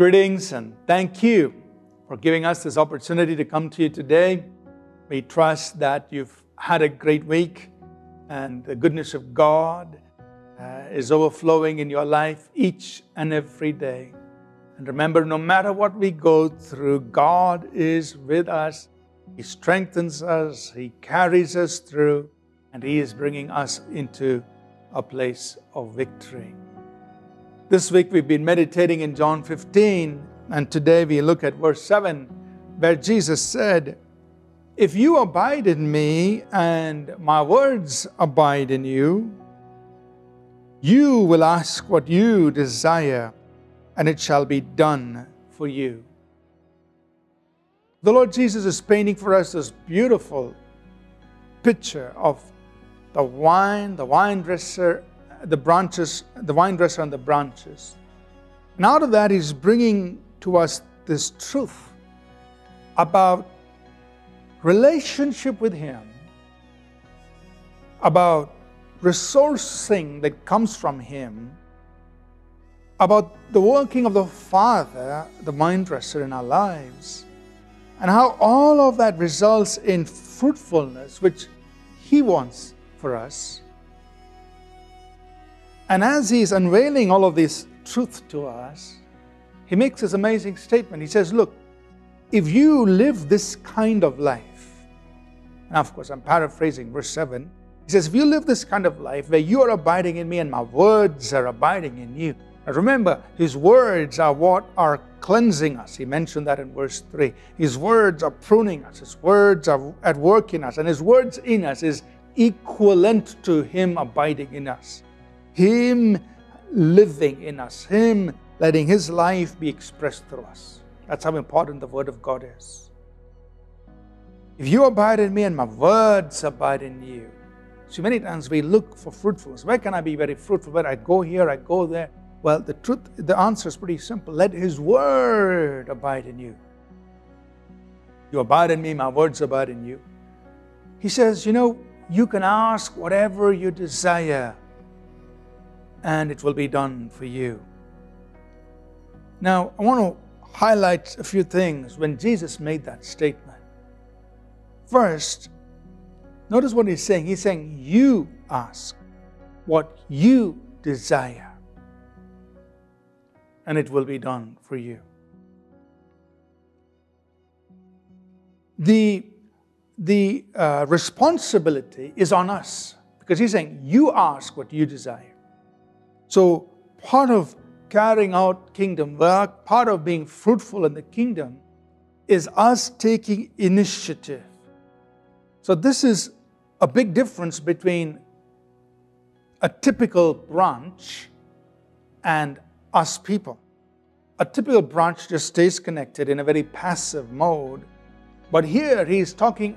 Greetings and thank you for giving us this opportunity to come to you today. We trust that you've had a great week and the goodness of God is overflowing in your life each and every day. And remember, no matter what we go through, God is with us. He strengthens us, He carries us through, and He is bringing us into a place of victory. This week we've been meditating in John 15, and today we look at verse 7, where Jesus said, "If you abide in me and my words abide in you, you will ask what you desire, and it shall be done for you." The Lord Jesus is painting for us this beautiful picture of the wine dresser and the branches. And out of that, He's bringing to us this truth about relationship with Him, about resourcing that comes from Him, about the working of the Father, the wine dresser, in our lives, and how all of that results in fruitfulness, which He wants for us. And as He's unveiling all of this truth to us, He makes this amazing statement. He says, look, if you live this kind of life, and of course I'm paraphrasing verse 7, He says, if you live this kind of life where you are abiding in me and my words are abiding in you. Now remember, His words are what are cleansing us. He mentioned that in verse 3. His words are pruning us. His words are at work in us. And His words in us is equivalent to Him abiding in us, Him living in us, Him letting His life be expressed through us. That's how important the Word of God is. If you abide in me and my words abide in you. So many times we look for fruitfulness. Where can I be very fruitful? Where I go here, I go there. Well, the answer is pretty simple. Let His Word abide in you. You abide in me, my words abide in you. He says, you can ask whatever you desire, and it will be done for you. Now, I want to highlight a few things when Jesus made that statement. First, notice what He's saying. He's saying, you ask what you desire, and it will be done for you. The responsibility is on us, because He's saying, you ask what you desire. So part of carrying out kingdom work, part of being fruitful in the kingdom, is us taking initiative. So this is a big difference between a typical branch and us people. A typical branch just stays connected in a very passive mode. But here He's talking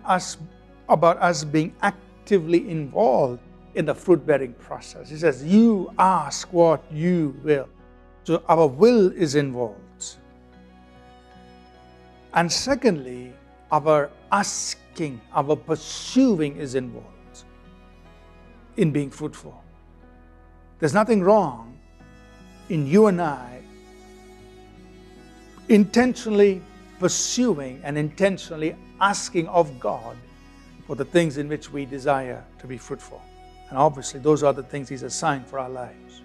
about us being actively involved in the fruit-bearing process. He says, you ask what you will. So our will is involved. And secondly, our asking, our pursuing is involved in being fruitful. There's nothing wrong in you and I intentionally pursuing and intentionally asking of God for the things in which we desire to be fruitful. And obviously, those are the things He's assigned for our lives.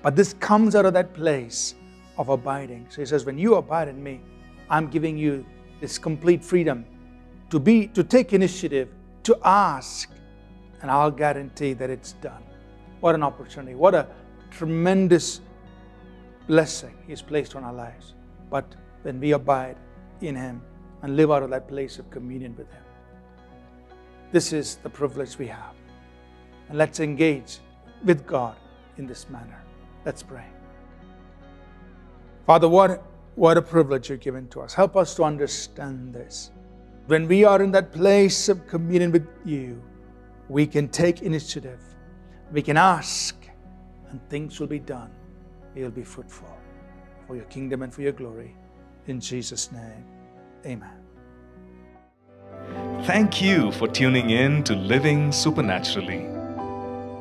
But this comes out of that place of abiding. So He says, when you abide in me, I'm giving you this complete freedom to take initiative, to ask, and I'll guarantee that it's done. What an opportunity. What a tremendous blessing He's placed on our lives. But when we abide in Him and live out of that place of communion with Him, this is the privilege we have. And let's engage with God in this manner. Let's pray. Father, what a privilege You've given to us. Help us to understand this. When we are in that place of communion with You, we can take initiative. We can ask, and things will be done. It will be fruitful for Your kingdom and for Your glory. In Jesus' name, amen. Thank you for tuning in to Living Supernaturally.